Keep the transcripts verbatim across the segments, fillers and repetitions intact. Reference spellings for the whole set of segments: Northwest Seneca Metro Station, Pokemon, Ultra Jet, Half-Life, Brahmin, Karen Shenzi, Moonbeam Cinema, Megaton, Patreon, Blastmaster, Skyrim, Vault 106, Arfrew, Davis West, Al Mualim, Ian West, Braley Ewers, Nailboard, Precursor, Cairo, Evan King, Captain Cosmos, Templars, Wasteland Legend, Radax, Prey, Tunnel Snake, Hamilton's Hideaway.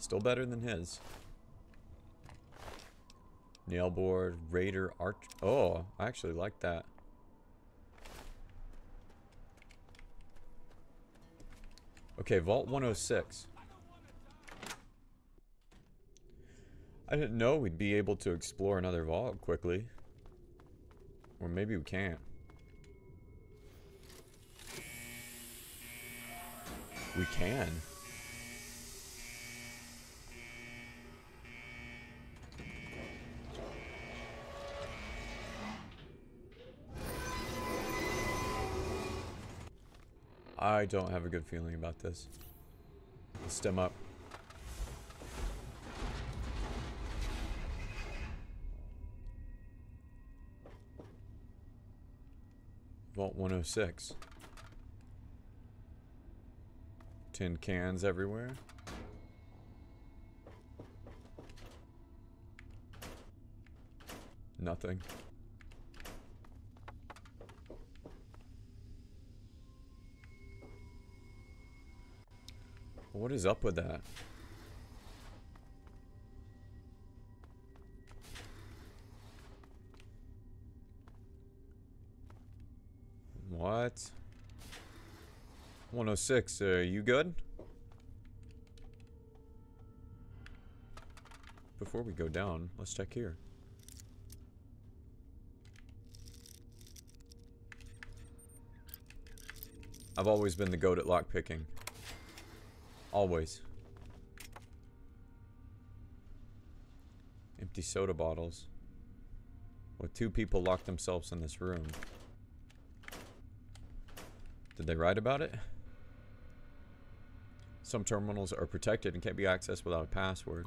Still better than his. Nailboard, Raider, Arch... Oh, I actually like that. Okay, Vault one oh six. I didn't know we'd be able to explore another vault quickly. Or maybe we can't. We can. I don't have a good feeling about this. Let's stem up. Vault one oh six. Tin cans everywhere. Nothing. What is up with that? What? one oh six, are you good? Before we go down, let's check here. I've always been the goat at lockpicking. Always. Empty soda bottles. Well, two people locked themselves in this room. Did they write about it? Some terminals are protected and can't be accessed without a password.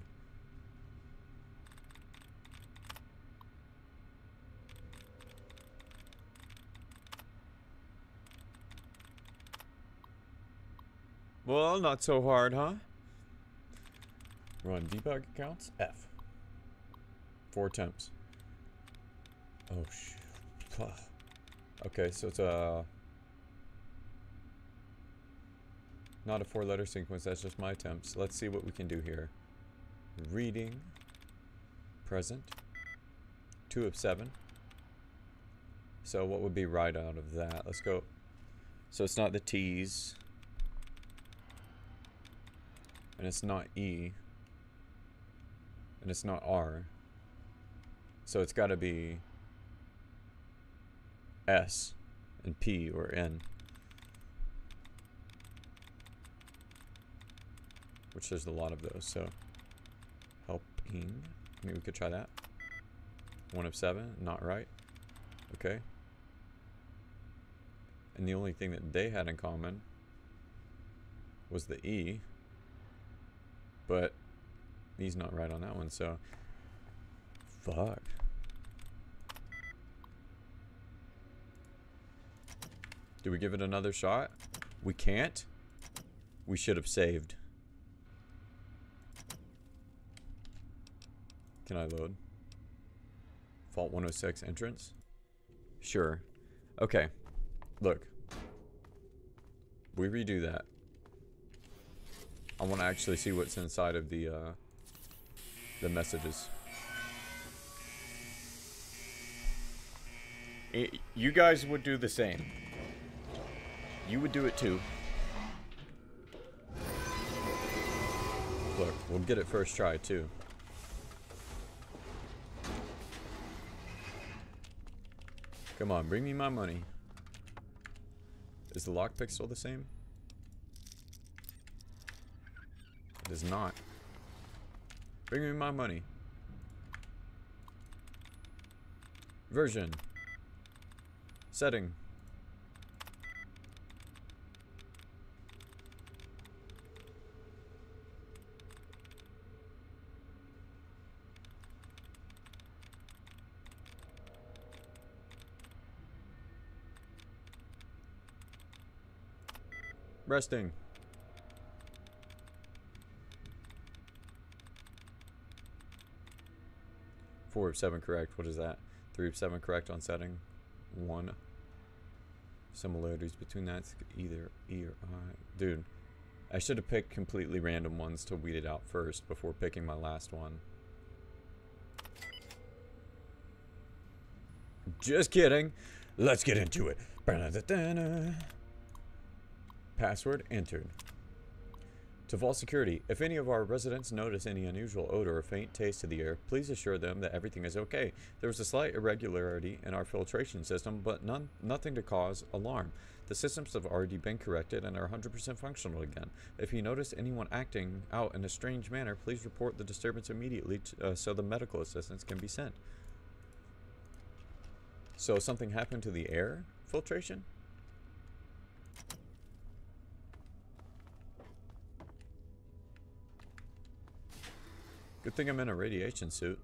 Well, not so hard, huh? Run debug accounts. F. Four attempts. Oh, sh. Okay, so it's a... Not a four-letter sequence, that's just my attempts. Let's see what we can do here. Reading. Present. Two of seven. So what would be right out of that? Let's go... So it's not the T's. And it's not E. And it's not R. So it's gotta be S and P or N. Which there's a lot of those, so helping. I mean, we could try that. One of seven, not right. Okay. And the only thing that they had in common was the E. But he's not right on that one, so fuck. Do we give it another shot? We can't. We should have saved. Can I load? Vault one oh six entrance? Sure. Okay. Look. We redo that. I want to actually see what's inside of the, uh, the messages. It, you guys would do the same. You would do it too. Look, we'll get it first try too. Come on, bring me my money. Is the lockpick still the same? It is not. Bring me my money. Version. Setting. Resting. Four of seven correct. What is that? Three of seven correct on setting. One. Similarities between that. Either E or I. Dude. I should have picked completely random ones to weed it out first before picking my last one. Just kidding. Let's get into it. Password entered. To Vault Security, if any of our residents notice any unusual odor or faint taste to the air, please assure them that everything is okay. There was a slight irregularity in our filtration system, but none, nothing to cause alarm. The systems have already been corrected and are one hundred percent functional again. If you notice anyone acting out in a strange manner, please report the disturbance immediately to, uh, so the medical assistance can be sent. So something happened to the air filtration? Good thing I'm in a radiation suit.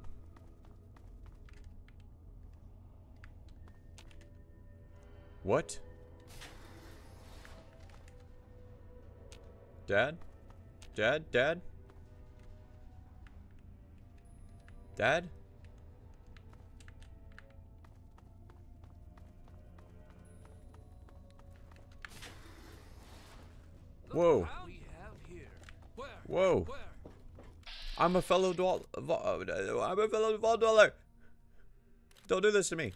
What? Dad? Dad? Dad? Dad? Whoa. Whoa. I'm a fellow dwell. I'm a fellow vault dweller. Don't do this to me.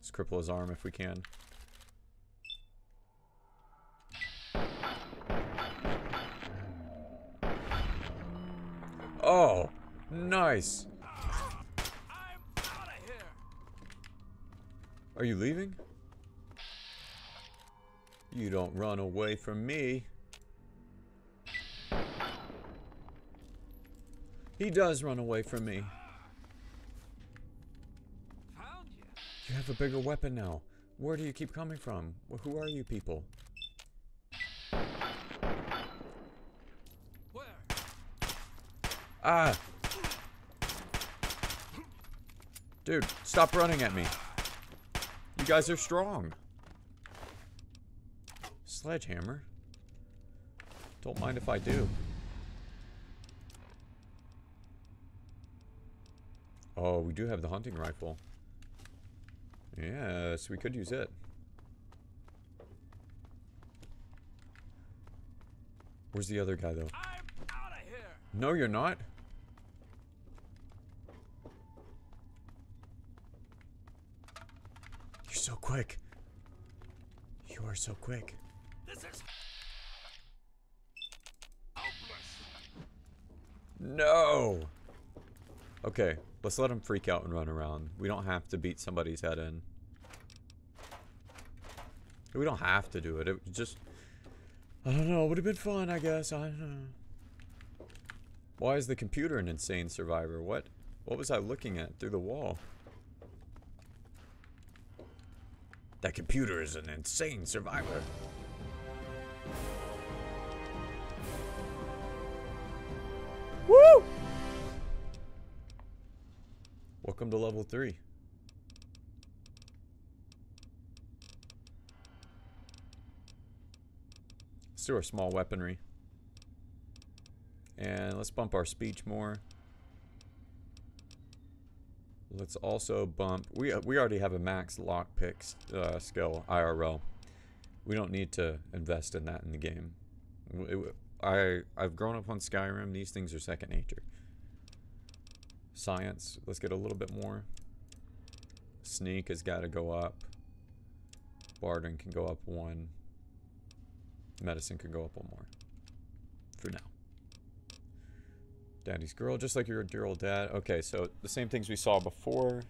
Let's cripple his arm if we can. Oh, nice. I'm out of here. Are you leaving? You don't run away from me. He does run away from me. Found you. You have a bigger weapon now. Where do you keep coming from? Who are you people? Where? Ah! Dude, stop running at me. You guys are strong. Sledgehammer. Don't mind if I do. Oh, we do have the hunting rifle. Yes, we could use it. Where's the other guy, though? I'm out of here. No, you're not. You're so quick. You are so quick. No! Okay, let's let him freak out and run around. We don't have to beat somebody's head in. We don't have to do it. It just... I don't know. It would have been fun, I guess. I don't know. Why is the computer an insane survivor? What? What was I looking at through the wall? That computer is an insane survivor. Woo! Welcome to level three. Let's do our small weaponry. And let's bump our speech more. Let's also bump... We, we already have a max lockpick uh, skill, I R L. We don't need to invest in that in the game. It, I, I've grown up on Skyrim. These things are second nature. Science. Let's get a little bit more. Sneak has got to go up. Bartering can go up one. Medicine can go up one more. For now. Daddy's girl, just like your dear old dad. Okay, so the same things we saw before.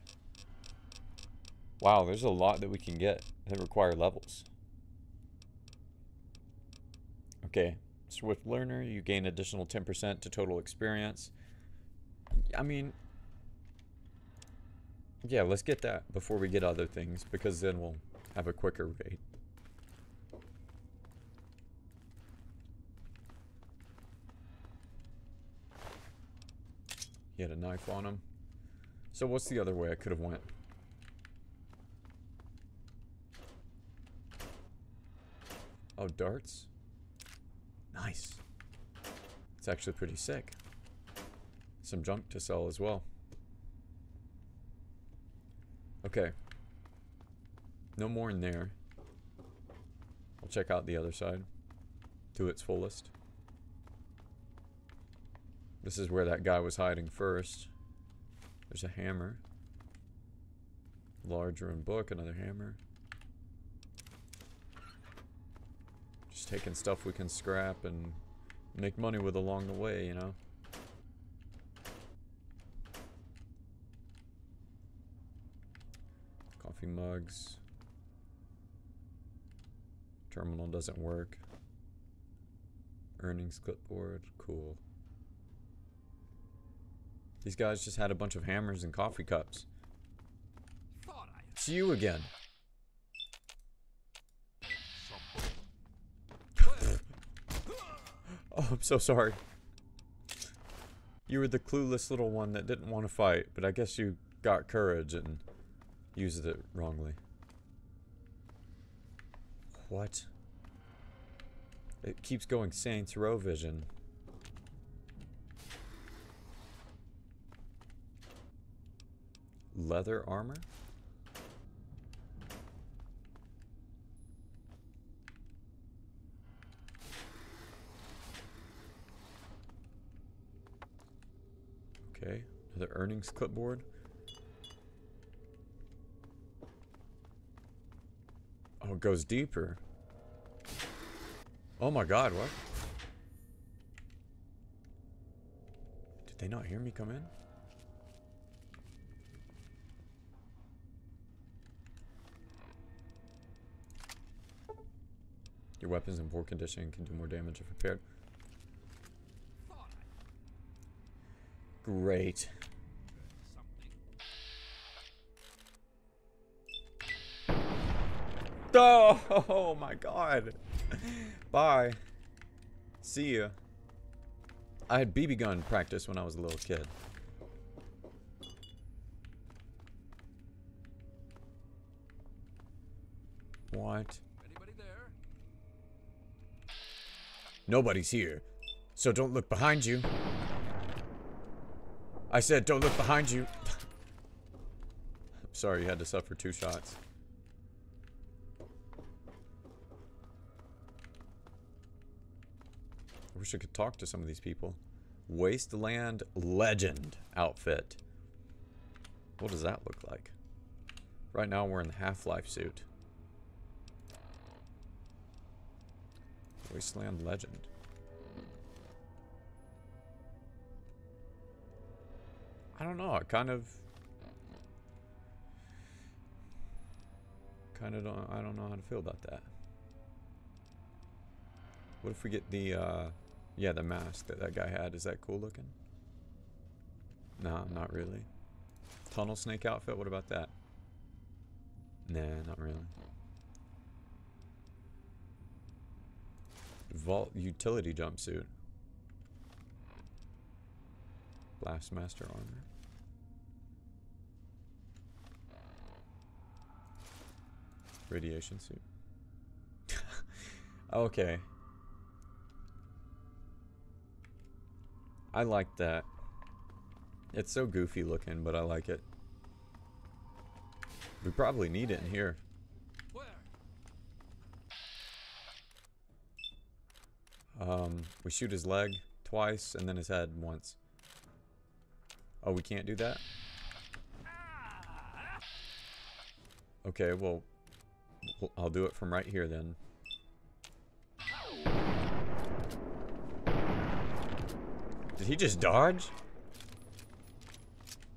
Wow, there's a lot that we can get that require levels. Okay, Swift Learner, you gain additional ten percent to total experience. I mean, yeah, let's get that before we get other things, because then we'll have a quicker rate. He had a knife on him. So what's the other way I could have went? Oh, darts? Nice. It's actually pretty sick. Some junk to sell as well. Okay. No more in there. I'll check out the other side to its fullest. This is where that guy was hiding first. There's a hammer. Large ruined book, another hammer. Just taking stuff we can scrap and make money with along the way, you know? Coffee mugs. Terminal doesn't work. Earnings clipboard, cool. These guys just had a bunch of hammers and coffee cups. It's you again. Oh, I'm so sorry. You were the clueless little one that didn't want to fight, but I guess you got courage and used it wrongly. What? It keeps going Saints Row vision. Leather armor? Okay, another earnings clipboard. Oh, it goes deeper. Oh my god, what? Did they not hear me come in? Your weapons in poor condition can do more damage if repaired. Great. Oh, oh my god. Bye. See ya. I had B B gun practice when I was a little kid. What? Nobody's here, so don't look behind you. I said don't look behind you. I'm sorry you had to suffer two shots. I wish I could talk to some of these people. Wasteland Legend outfit. What does that look like? Right now we're in the Half-Life suit. Wasteland Legend. I don't know, I kind of... Kind of don't... I don't know how to feel about that. What if we get the, uh... yeah, the mask that that guy had. Is that cool looking? Nah, not really. Tunnel Snake outfit, what about that? Nah, not really. Vault utility jumpsuit. Blastmaster armor. Radiation suit. Okay. I like that. It's so goofy looking, but I like it. We probably need it in here. Um, we shoot his leg twice, and then his head once. Oh, we can't do that? Okay, well, I'll do it from right here then. Did he just dodge?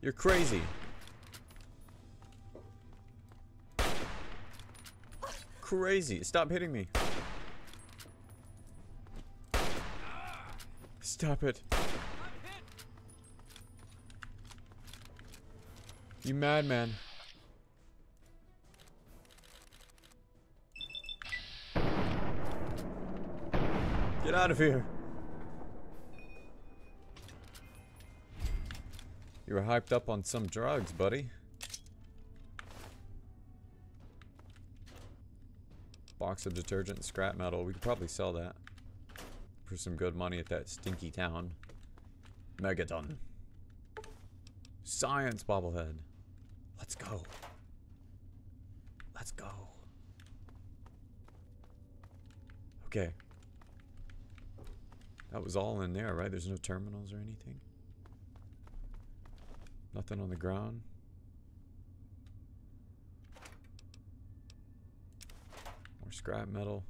You're crazy. Crazy. Stop hitting me. Stop it. You madman. Get out of here. You were hyped up on some drugs, buddy. Box of detergent and scrap metal. We could probably sell that for some good money at that stinky town. Megaton. Science bobblehead. Let's go. Let's Let's go. Okay. That was all in there, right? There's no terminals or anything? Nothing on the ground? More scrap metal.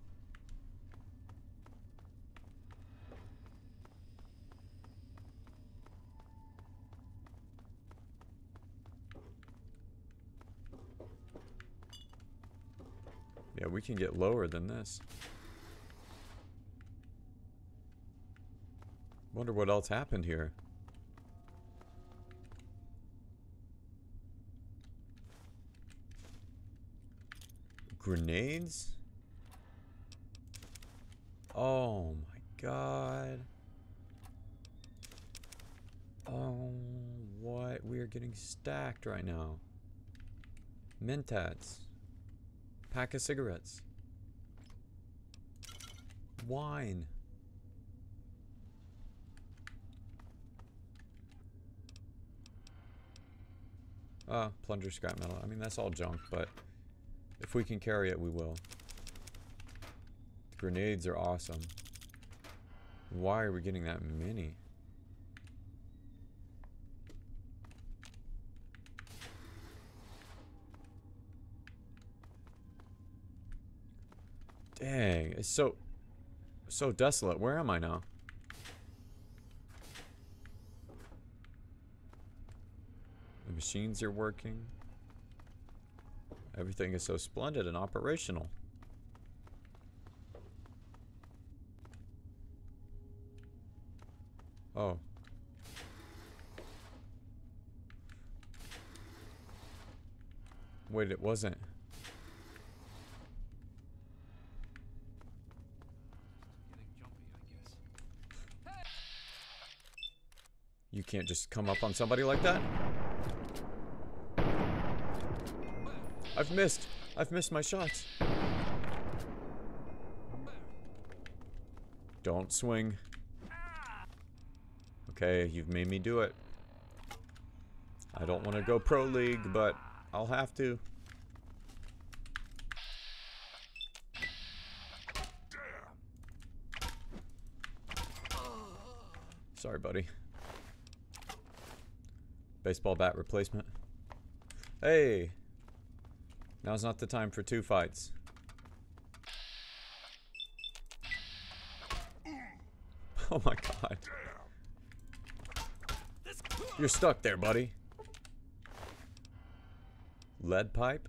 Yeah, we can get lower than this. Wonder what else happened here. Grenades? Oh my god. Oh, what? We are getting stacked right now. Mentats. Pack of cigarettes. Wine. Uh, plunger scrap metal. I mean, that's all junk, but if we can carry it, we will. The grenades are awesome. Why are we getting that many? Dang, it's so, so desolate. Where am I now? The machines are working. Everything is so splendid and operational. Oh. Wait, it wasn't. You can't just come up on somebody like that. I've missed. I've missed my shots. Don't swing. Okay, you've made me do it. I don't want to go pro league, but I'll have to. Sorry, buddy. Baseball bat replacement. Hey! Now's not the time for two fights. Oh my god. You're stuck there, buddy. Lead pipe?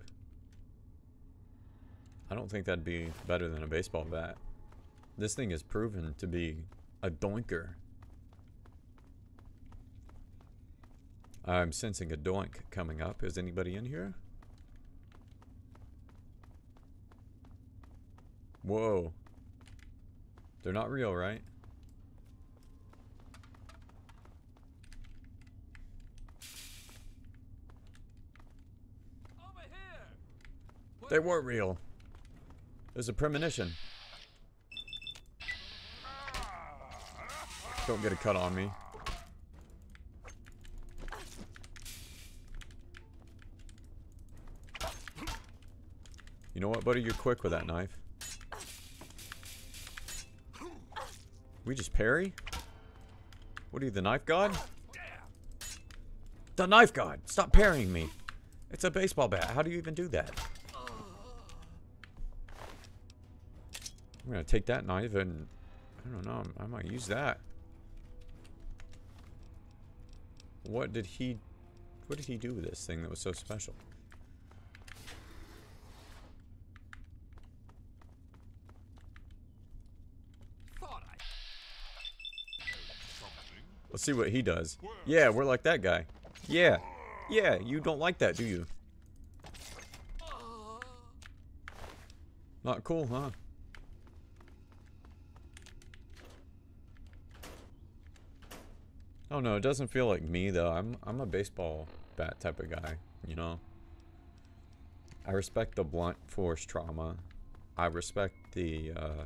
I don't think that'd be better than a baseball bat. This thing is proven to be a doinker. I'm sensing a doink coming up. Is anybody in here? Whoa. They're not real, right? Over here. They were real. There's a premonition. Don't get a cut on me. You know what, buddy? You're quick with that knife. We just parry? What are you, the knife god? The knife god! Stop parrying me! It's a baseball bat. How do you even do that? I'm gonna take that knife and... I don't know. I might use that. What did he... What did he do with this thing that was so special? Let's see what he does. Yeah, we're like that guy. Yeah. Yeah, you don't like that, do you? Not cool, huh? Oh no, it doesn't feel like me though. I'm I'm a baseball bat type of guy, you know. I respect the blunt force trauma. I respect the uh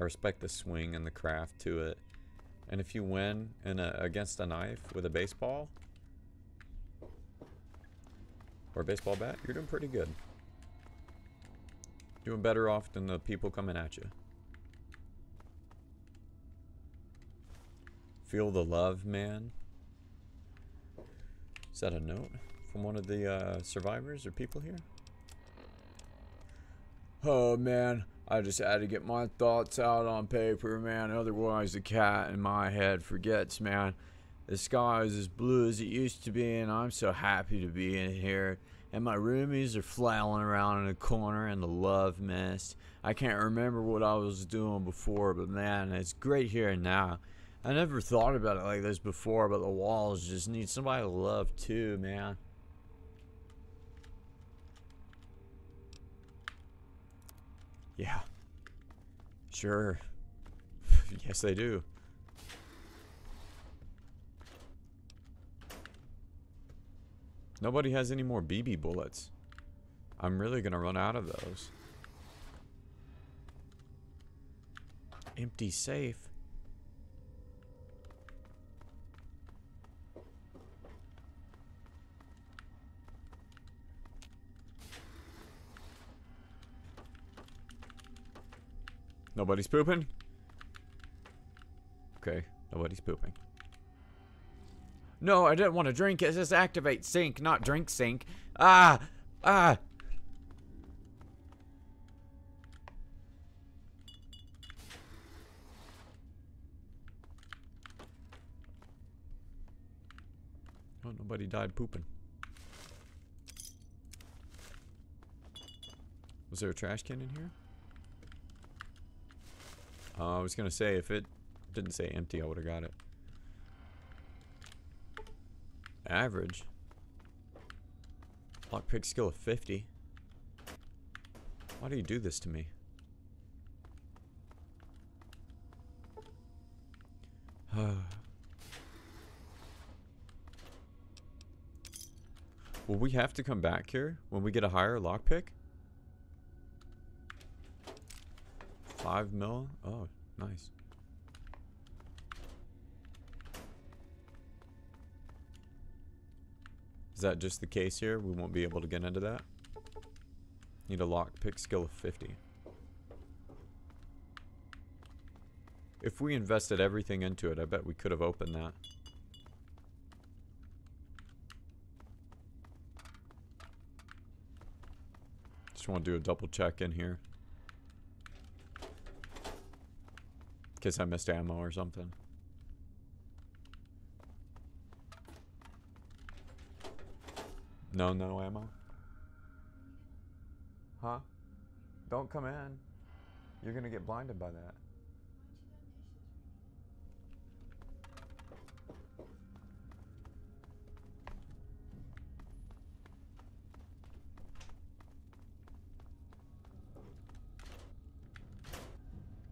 I respect the swing and the craft to it. And if you win in a, against a knife with a baseball or a baseball bat, you're doing pretty good. Doing better off than the people coming at you. Feel the love, man. Is that a note from one of the uh, survivors or people here? Oh, man. I just had to get my thoughts out on paper, man. Otherwise, the cat in my head forgets, man. The sky is as blue as it used to be, and I'm so happy to be in here. And my roomies are flailing around in a corner in the love mist. I can't remember what I was doing before, but man, it's great here and now. I never thought about it like this before, but the walls just need somebody to love too, man. Yeah. Sure. Yes, they do. Nobody has any more B B bullets. I'm really gonna run out of those. Empty safe. Nobody's pooping? Okay, nobody's pooping. No, I didn't want to drink. It says activate sink, not drink sink. Ah! Ah! Oh, nobody died pooping. Was there a trash can in here? Uh, I was gonna say, if it didn't say empty, I would've got it. Average. Lockpick skill of fifty. Why do you do this to me? Will we have to come back here when we get a higher lockpick? Five mil? Oh, nice. Is that just the case here? We won't be able to get into that? Need a lockpick skill of fifty. If we invested everything into it, I bet we could have opened that. Just want to do a double check in here. In case I missed ammo or something. No, no ammo. Huh? Don't come in. You're gonna get blinded by that.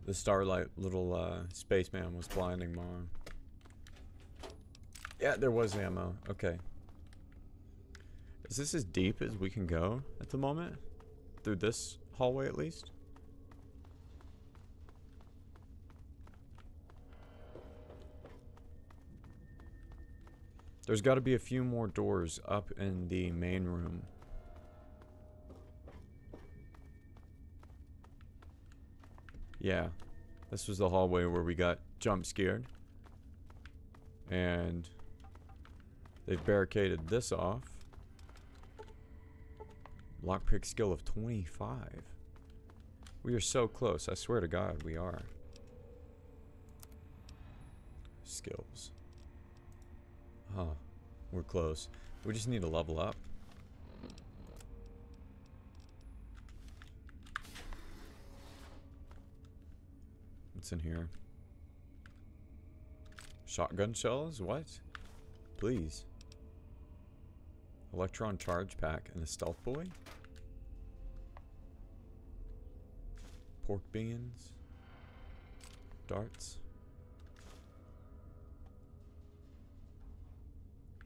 The starlight little uh, spaceman was blinding my arm. Yeah, there was ammo. Okay. Is this as deep as we can go at the moment? Through this hallway at least? There's got to be a few more doors up in the main room. Yeah, this was the hallway where we got jump scared. And they've barricaded this off. Lockpick skill of twenty-five. We are so close. I swear to God, we are. Skills. Huh. We're close. We just need to level up. In here. Shotgun shells? What? Please. Electron charge pack and a stealth boy? Pork beans? Darts?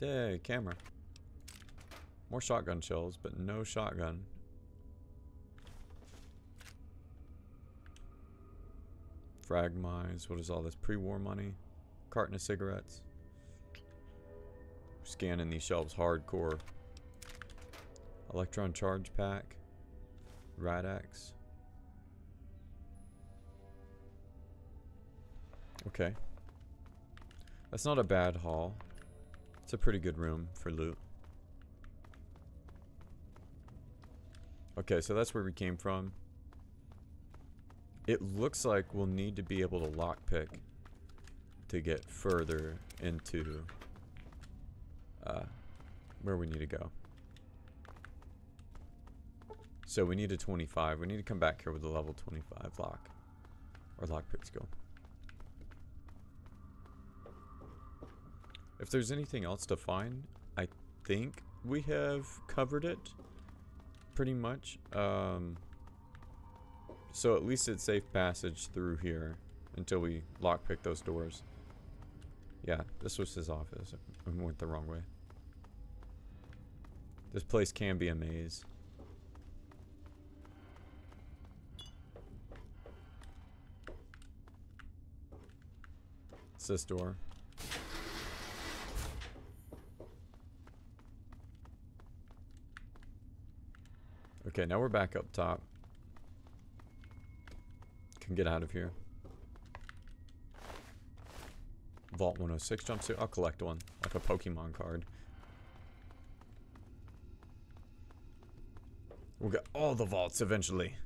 Yay, camera. More shotgun shells, but no shotgun. Frag mines, what is all this? Pre-war money? Carton of cigarettes? Scanning these shelves hardcore. Electron charge pack. Radax. Okay. That's not a bad haul. It's a pretty good room for loot. Okay, so that's where we came from. It looks like we'll need to be able to lockpick to get further into uh, where we need to go. So we need a twenty-five. We need to come back here with a level twenty-five lock. Or lockpick skill. If there's anything else to find, I think we have covered it pretty much. Um, so at least it's safe passage through here until we lockpick those doors. Yeah, this was his office. I went the wrong way. This place can be a maze. It's this door. Okay, now we're back up top. Can get out of here. Vault one oh six jumpsuit. I'll collect one, like a Pokemon card. We'll get all the vaults eventually.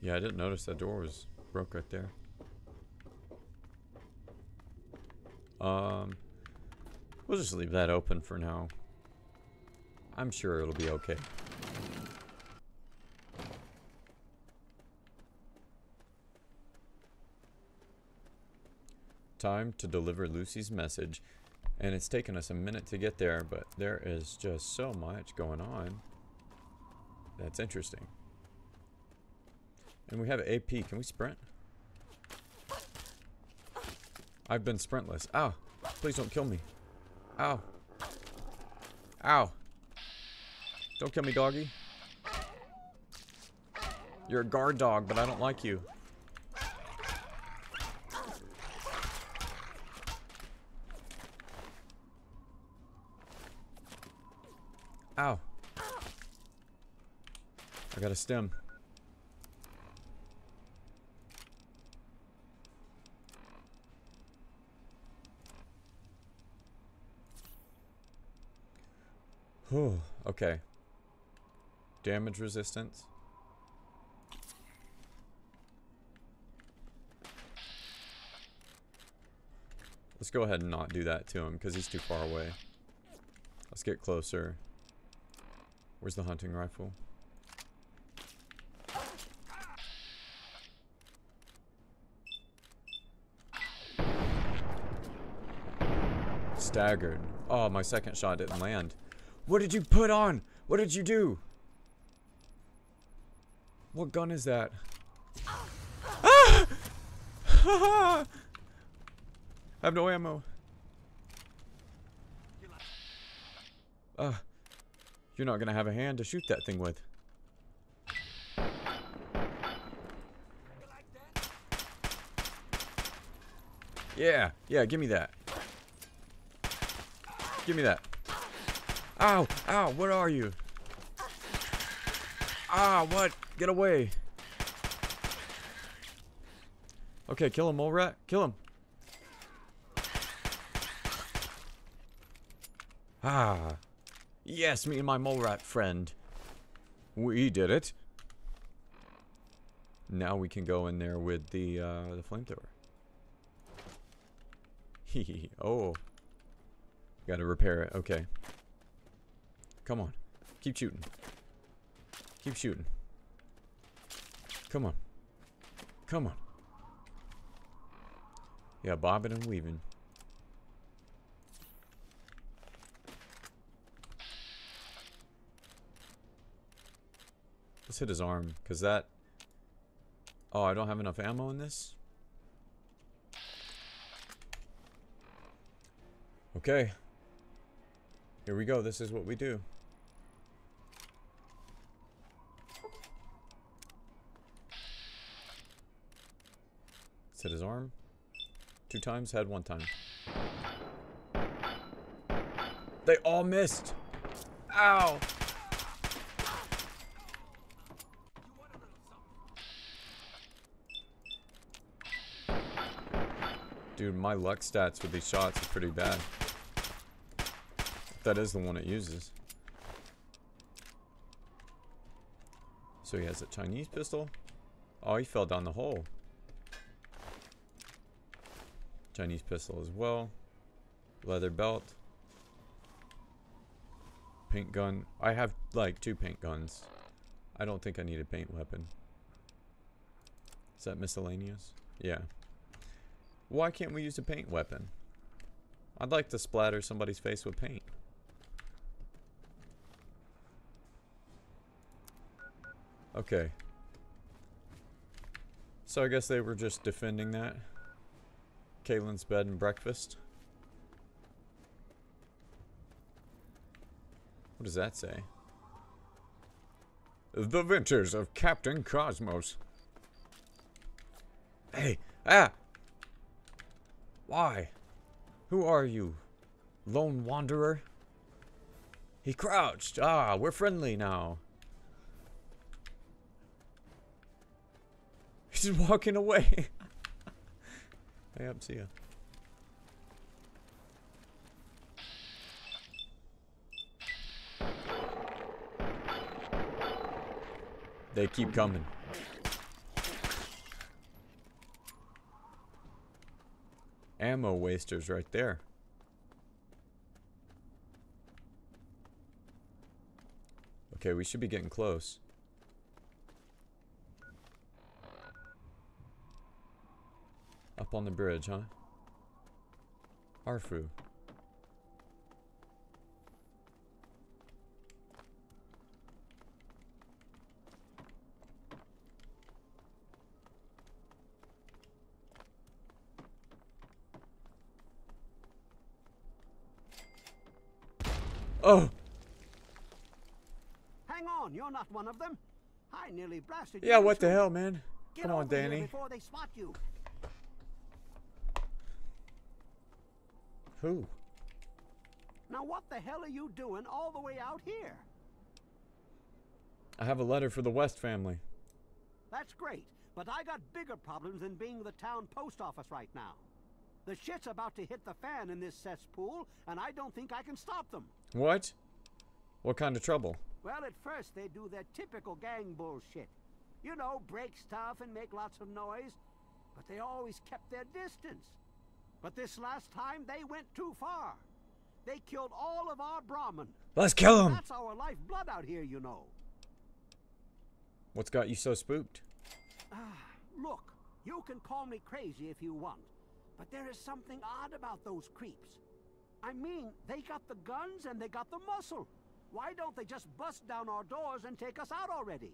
Yeah, I didn't notice that door was broke right there. Um, we'll just leave that open for now. I'm sure it'll be okay. Time to deliver Lucy's message. And it's taken us a minute to get there, but there is just so much going on. That's interesting. And we have A P. Can we sprint? I've been sprintless. Ow. Please don't kill me. Ow. Ow. Don't kill me, doggy. You're a guard dog, but I don't like you. Ow. I got a stem. Whew, okay. Damage resistance. Let's go ahead and not do that to him because he's too far away. Let's get closer. Where's the hunting rifle? Staggered. Oh, my second shot didn't land. What did you put on? What did you do? What gun is that? Ah! I have no ammo. Uh, you're not gonna have a hand to shoot that thing with. Yeah, yeah, give me that. Give me that. Ow! Ow! What are you? Ah! What? Get away! Okay, kill him, mole rat. Kill him. Ah! Yes, me and my mole rat friend. We did it. Now we can go in there with the uh, the flamethrower. Hehe. Oh. Got to repair it. Okay. Come on. Keep shooting. Keep shooting. Come on. Come on. Yeah, bobbing and weaving. Let's hit his arm, because that... Oh, I don't have enough ammo in this? Okay. Here we go. This is what we do. Hit his arm. Two times, head one time. They all missed. Ow. Dude, my luck stats with these shots are pretty bad. That is the one it uses. So he has a Chinese pistol. Oh, he fell down the hole. Chinese pistol as well. Leather belt. Paint gun. I have like two paint guns. I don't think I need a paint weapon. Is that miscellaneous? Yeah. Why can't we use a paint weapon? I'd like to splatter somebody's face with paint. Okay. So I guess they were just defending that. Caitlin's bed and breakfast. What does that say? The Ventures of Captain Cosmos. Hey! Ah! Why? Who are you? Lone wanderer? He crouched. Ah, we're friendly now. He's walking away. Hey, up, see ya. They keep coming. Ammo wasters right there. Okay, we should be getting close. Up on the bridge, huh? Arfrew. Oh! Hang on, you're not one of them. I nearly blasted you. Yeah, what the hell, man? Come on, Danny. Before they spot you. Who? Now what the hell are you doing all the way out here? I have a letter for the West family. That's great, but I got bigger problems than being the town post office right now. The shit's about to hit the fan in this cesspool, and I don't think I can stop them. What? What kind of trouble? Well, at first they do their typical gang bullshit. You know, break stuff and make lots of noise, but they always kept their distance. But this last time, they went too far. They killed all of our Brahmin. Let's kill them. That's our lifeblood out here, you know. What's got you so spooked? Ah, look, you can call me crazy if you want, but there is something odd about those creeps. I mean, they got the guns and they got the muscle. Why don't they just bust down our doors and take us out already?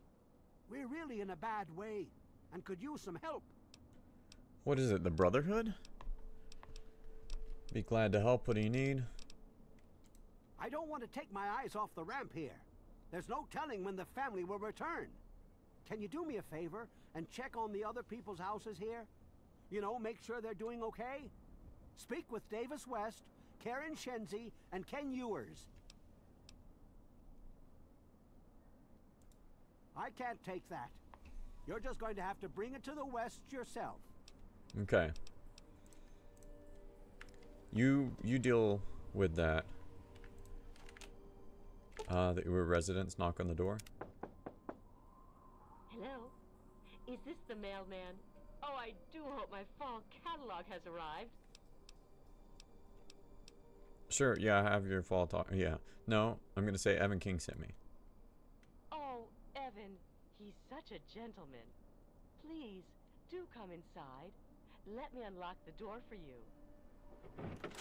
We're really in a bad way and could use some help. What is it, the Brotherhood? Be glad to help. What do you need? I don't want to take my eyes off the ramp here. There's no telling when the family will return. Can you do me a favor and check on the other people's houses here? You know, make sure they're doing okay? Speak with Davis West, Karen Shenzi, and Ken Ewers. I can't take that. You're just going to have to bring it to the West yourself. Okay. You you deal with that. Uh, the Ur residents knock on the door. Hello? Is this the mailman? Oh, I do hope my fall catalog has arrived. Sure, yeah, I have your fall talk. Yeah. No, I'm gonna say Evan King sent me. Oh, Evan, he's such a gentleman. Please, do come inside. Let me unlock the door for you.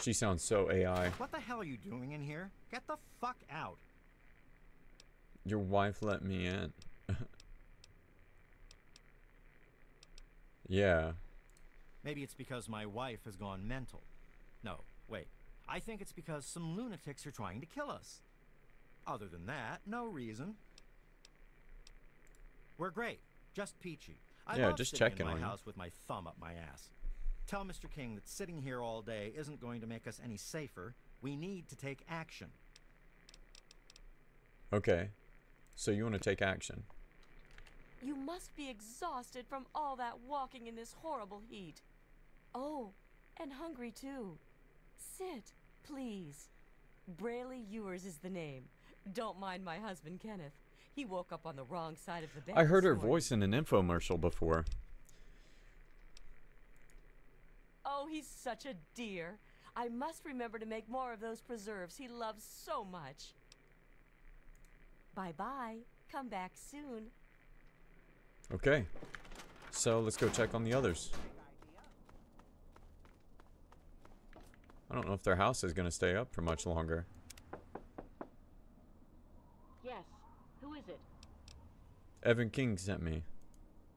She sounds so A I. What the hell are you doing in here? Get the fuck out. Your wife let me in. Yeah. Maybe it's because my wife has gone mental. No, wait. I think it's because some lunatics are trying to kill us. Other than that, no reason. We're great. Just peachy. I yeah, love just sitting checking in my on house you. With my thumb up my ass. Tell Mister King that sitting here all day isn't going to make us any safer. We need to take action. Okay. So you want to take action. You must be exhausted from all that walking in this horrible heat. Oh, and hungry too. Sit, please. Braley Ewers is the name. Don't mind my husband, Kenneth. He woke up on the wrong side of the bed. I heard her voice in an infomercial before. Oh, he's such a dear. I must remember to make more of those preserves he loves so much. Bye-bye. Come back soon. Okay. So, let's go check on the others. I don't know if their house is going to stay up for much longer. Yes. Who is it? Evan King sent me.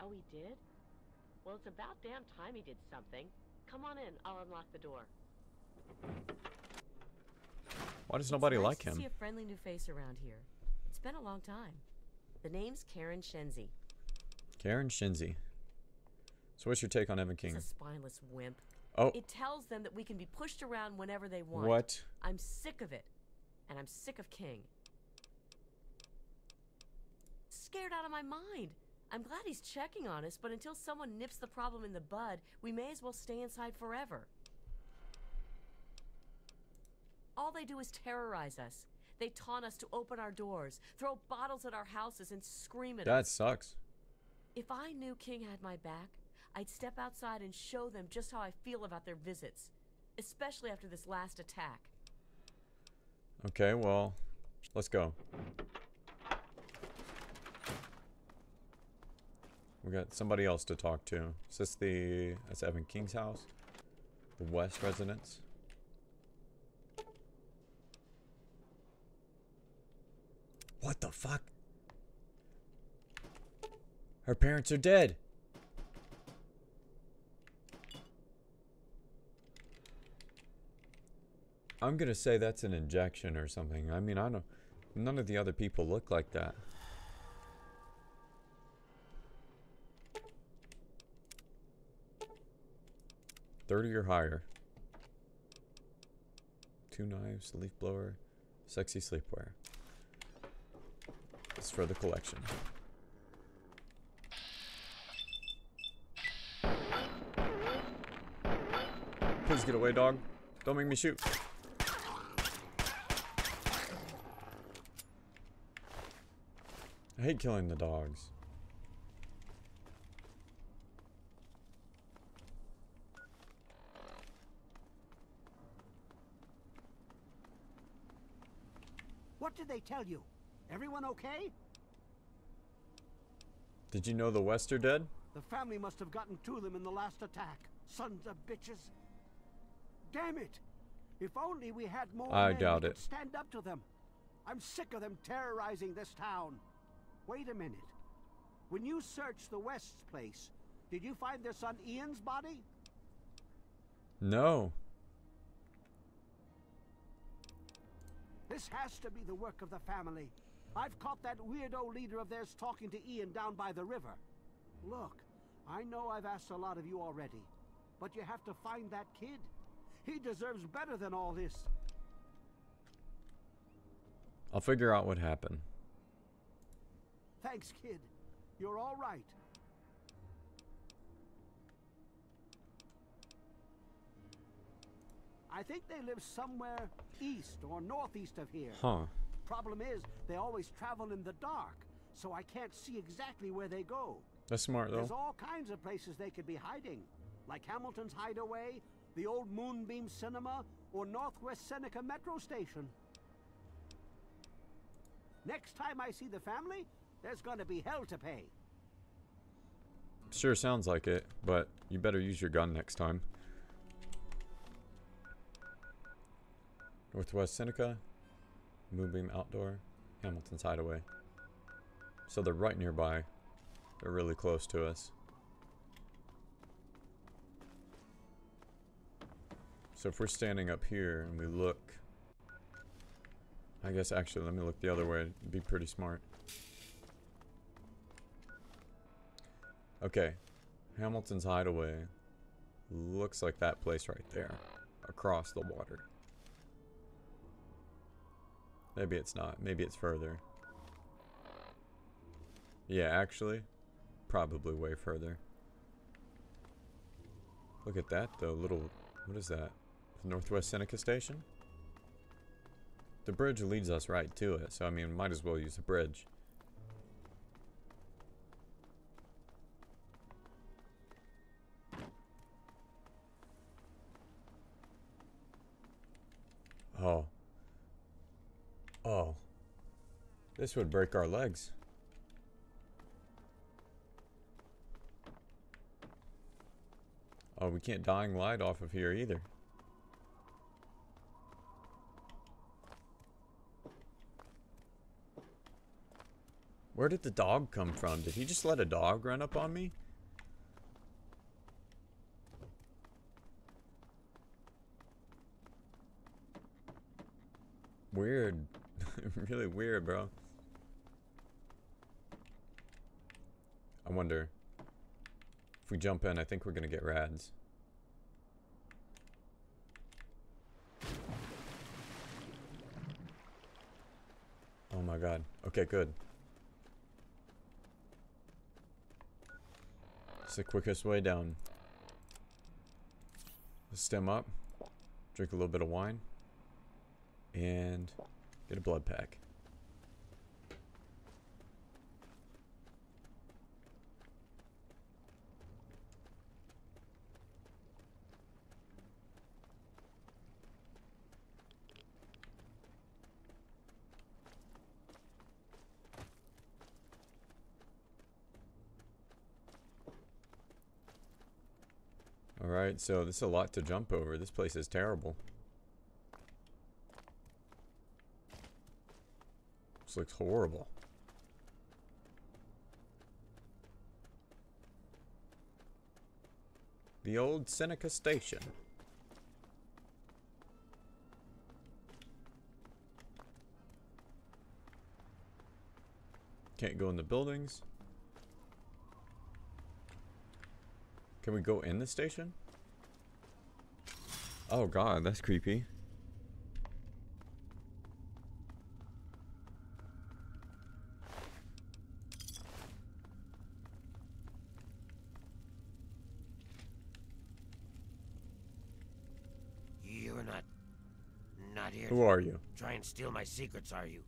Oh, he did? Well, it's about damn time he did something. Come on in. I'll unlock the door. Why does nobody like him? It's nice to see a friendly new face around here. It's been a long time. The name's Karen Shenzi. Karen Shenzi. So what's your take on Evan King? He's a spineless wimp. Oh. It tells them that we can be pushed around whenever they want. What? I'm sick of it. And I'm sick of King. Scared out of my mind. I'm glad he's checking on us, but until someone nips the problem in the bud, we may as well stay inside forever. All they do is terrorize us. They taunt us to open our doors, throw bottles at our houses, and scream at us. That sucks. If I knew King had my back, I'd step outside and show them just how I feel about their visits, especially after this last attack. Okay, well, let's go. We got somebody else to talk to. Is this the... That's Evan King's house? The West residence? What the fuck? Her parents are dead. I'm gonna say that's an injection or something. I mean, I don't... None of the other people look like that. thirty or higher. Two knives, leaf blower, sexy sleepwear. It's for the collection. Please get away, dog. Don't make me shoot. I hate killing the dogs. What did they tell you? Everyone okay? Did you know the West are dead? The family must have gotten to them in the last attack. Sons of bitches. Damn it! If only we had more I men doubt it. Stand up to them. I'm sick of them terrorizing this town. Wait a minute. When you searched the West's place, did you find their son Ian's body? No. This has to be the work of the family. I've caught that weirdo leader of theirs talking to Ian down by the river. Look, I know I've asked a lot of you already, but you have to find that kid. He deserves better than all this. I'll figure out what happened. Thanks, kid. You're all right. I think they live somewhere east or northeast of here. Huh. Problem is, they always travel in the dark, so I can't see exactly where they go. That's smart, though. There's all kinds of places they could be hiding, like Hamilton's Hideaway, the old Moonbeam Cinema, or Northwest Seneca Metro Station. Next time I see the family, there's gonna be hell to pay. Sure sounds like it, but you better use your gun next time. Northwest Seneca, Moonbeam Outdoor, Hamilton's Hideaway. So they're right nearby. They're really close to us. So if we're standing up here and we look... I guess actually let me look the other way. It'd be pretty smart. Okay. Hamilton's Hideaway. Looks like that place right there. Across the water. Maybe it's not. Maybe it's further. Yeah, actually, probably way further. Look at that, the little, what is that? The Northwest Seneca Station? The bridge leads us right to it, so I mean, might as well use the bridge. Oh. Oh. This would break our legs. Oh, we can't dying light off of here either. Where did the dog come from? Did he just let a dog run up on me? Weird. Really weird, bro. I wonder. If we jump in, I think we're gonna get rads. Oh my god. Okay, good. It's the quickest way down. Let's stem up, drink a little bit of wine, and get a blood pack. Alright, so this is a lot to jump over. This place is terrible. This looks horrible. The old Seneca Station. Can't go in the buildings. Can we go in the station? Oh god, that's creepy. You're not... not here. Who are you? Try and steal my secrets, are you?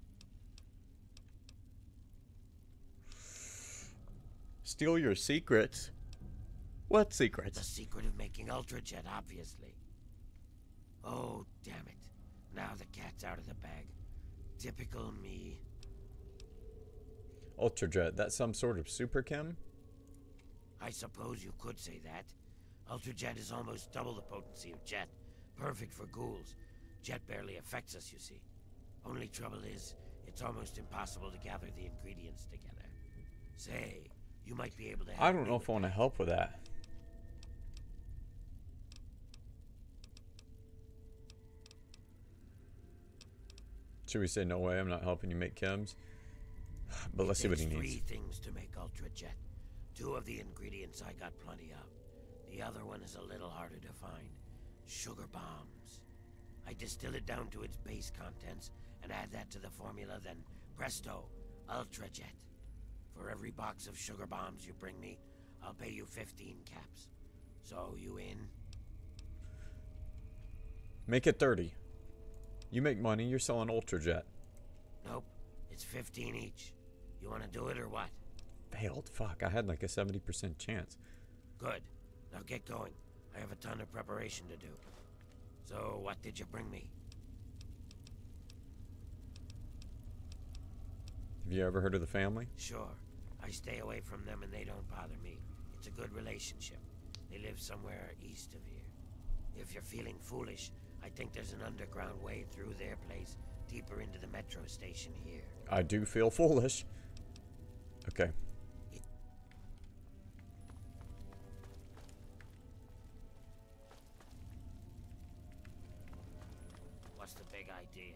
Steal your secrets? What secrets? The secret of making Ultra Jet, obviously. Oh, damn it. Now the cat's out of the bag. Typical me. Ultra Jet, that's some sort of super chem? I suppose you could say that. Ultra Jet is almost double the potency of Jet. Perfect for ghouls. Jet barely affects us, you see. Only trouble is, it's almost impossible to gather the ingredients together. Say, you might be able to help. I don't know if I want to help with that. Should we say, no way, I'm not helping you make chems? But let's see what he needs. Three things to make Ultra Jet. Two of the ingredients I got plenty of. The other one is a little harder to find. Sugar bombs. I distill it down to its base contents and add that to the formula, then presto, Ultra Jet. For every box of sugar bombs you bring me, I'll pay you fifteen caps. So, you in? Make it thirty. You make money, you're selling Ultra Jet. Nope, it's fifteen each. You want to do it or what? Failed? Fuck, I had like a seventy percent chance. Good. Now get going. I have a ton of preparation to do. So, what did you bring me? Have you ever heard of the family? Sure. I stay away from them and they don't bother me. It's a good relationship. They live somewhere east of here. If you're feeling foolish, I think there's an underground way through their place, deeper into the metro station here. I do feel foolish. Okay. What's the big idea?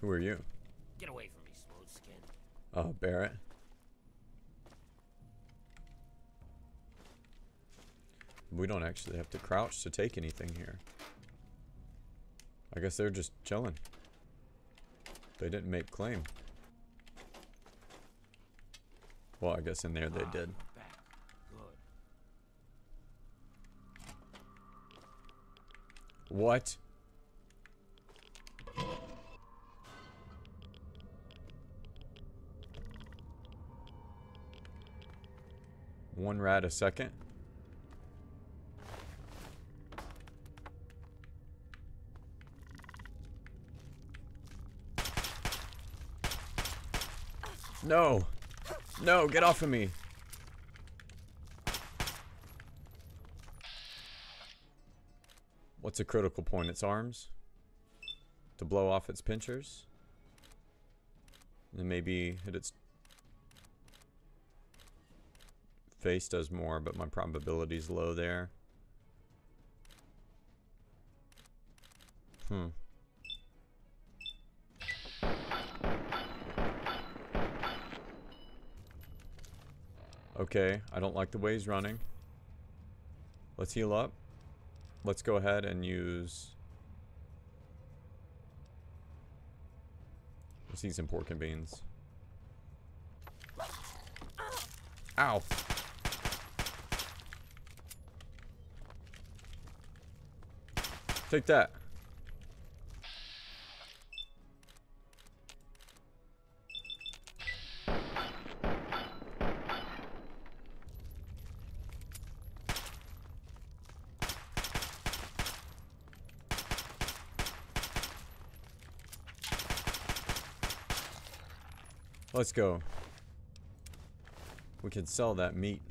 Who are you? Get away from me, smooth skin. Oh, Barrett. We don't actually have to crouch to take anything here. I guess they're just chilling. They didn't make claim. Well, I guess in there they did. What? One rat a second. No. No, get off of me. What's a critical point? Its arms? To blow off its pincers? And maybe hit its... face does more, but my probability's low there. Hmm. Okay, I don't like the way he's running. Let's heal up. Let's go ahead and use... Let's eat some pork and beans. Ow! Take that. Let's go. We could sell that meat.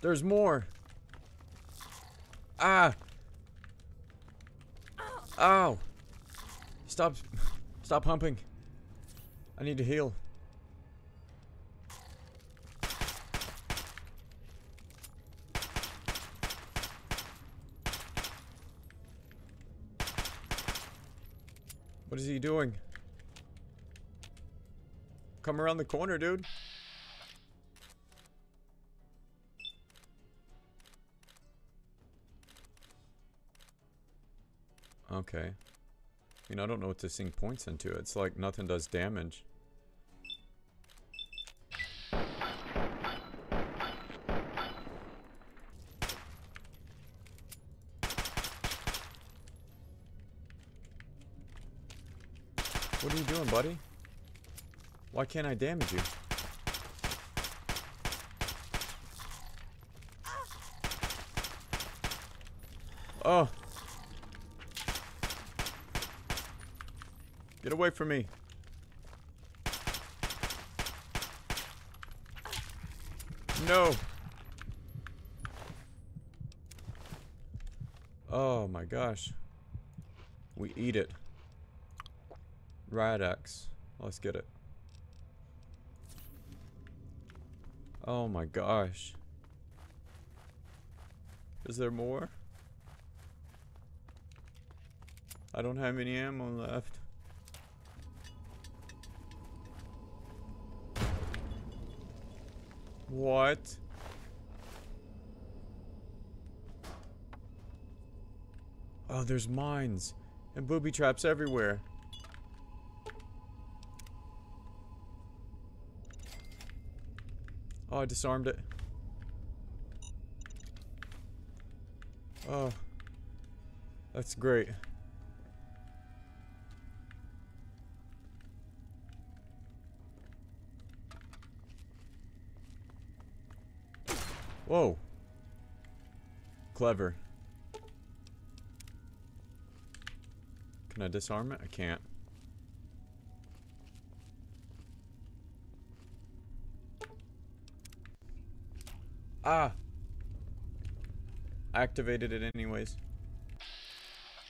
There's more. Ah. Ow. Stop. Stop humping. I need to heal. What is he doing? Come around the corner, dude. Okay. You know, I don't know what this thing points into. It's like nothing does damage. What are you doing, buddy? Why can't I damage you? Oh! Get away from me! No! Oh my gosh. We eat it. Riot axe. Let's get it. Oh my gosh. Is there more? I don't have any ammo left. What? Oh, there's mines and booby traps everywhere. Oh, I disarmed it. Oh. That's great. Whoa. Clever. Can I disarm it? I can't. Ah! I activated it anyways.